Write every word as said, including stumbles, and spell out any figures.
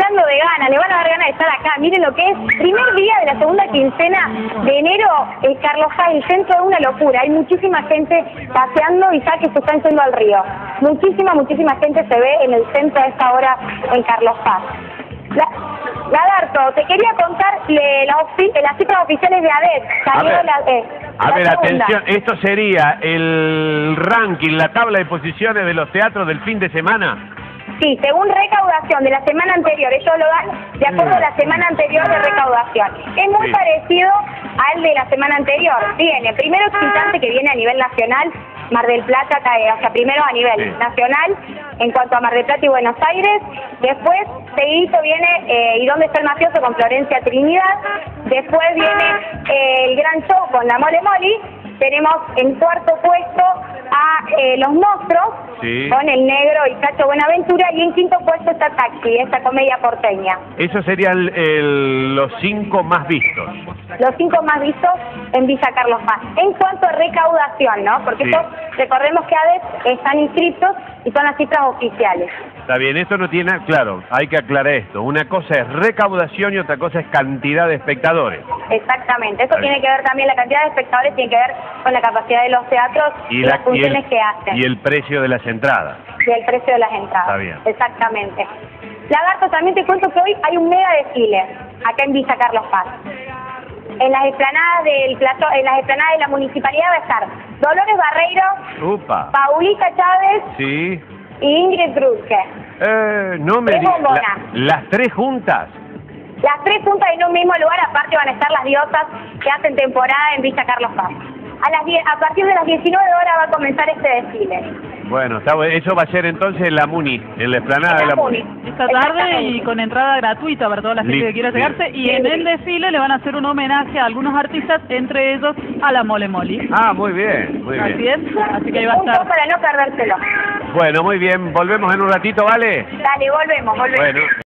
inflando de ganas, le van a dar ganas de estar acá. Miren lo que es, primer día de la segunda quincena de enero en Carlos Paz, el centro es una locura. Hay muchísima gente paseando y ya que se están yendo al río. Muchísima, muchísima gente se ve en el centro a esta hora en Carlos Paz. La... Lagarto, te quería contar le, la ofi, las cifras oficiales de ADEC. A ver, la, eh, a ver atención, esto sería el ranking, la tabla de posiciones de los teatros del fin de semana. Sí, según recaudación de la semana anterior, ellos lo dan de acuerdo a la semana anterior de recaudación. Es muy sí. parecido al de la semana anterior. Viene primero Excitante, que viene a nivel nacional, Mar del Plata, cae, o sea, primero a nivel sí. nacional, en cuanto a Mar del Plata y Buenos Aires. Después, seguidito viene eh, ¿Y dónde está el mafioso? Con Florencia Trinidad. Después viene eh, el gran show con la Mole Moli. Tenemos en cuarto puesto a eh, los Monstruos, sí. con el negro y Cacho Buenaventura. Y en quinto puesto está Taxi, esta comedia porteña. Esos serían los cinco más vistos. Los cinco más vistos en Villa Carlos Paz. En cuanto a recaudación, ¿no? Porque sí. esto, recordemos que ADES están inscritos y son las cifras oficiales. Está bien, esto no tiene... Claro, hay que aclarar esto. Una cosa es recaudación y otra cosa es cantidad de espectadores. Exactamente. Eso tiene que ver también, la cantidad de espectadores tiene que ver con la capacidad de los teatros y, y la, las funciones y el, que hacen. Y el precio de las entradas. Y el precio de las entradas. Está bien. Exactamente. Lagarto, también te cuento que hoy hay un mega desfile acá en Villa Carlos Paz. En las explanadas del plato, en las explanadas de la municipalidad va a estar Dolores Barreiro Upa, Paulita Chávez sí. y Ingrid Brusque. Eh, no me digas. La, las tres juntas. Las tres juntas en un mismo lugar, aparte van a estar las diosas que hacen temporada en Villa Carlos Paz. A las diez, a partir de las diecinueve horas va a comenzar este desfile. Bueno, está, eso va a ser entonces en la Muni, en la explanada de la Muni. Esta tarde y con entrada gratuita para toda la gente Li que quiera llegarse. Y en el desfile le van a hacer un homenaje a algunos artistas, entre ellos a la Mole Moli. Ah, muy bien, muy bien. Así es, así que ahí va a estar. Para no perdérselo. Bueno, muy bien, volvemos en un ratito, ¿vale? Dale, volvemos, volvemos. Bueno.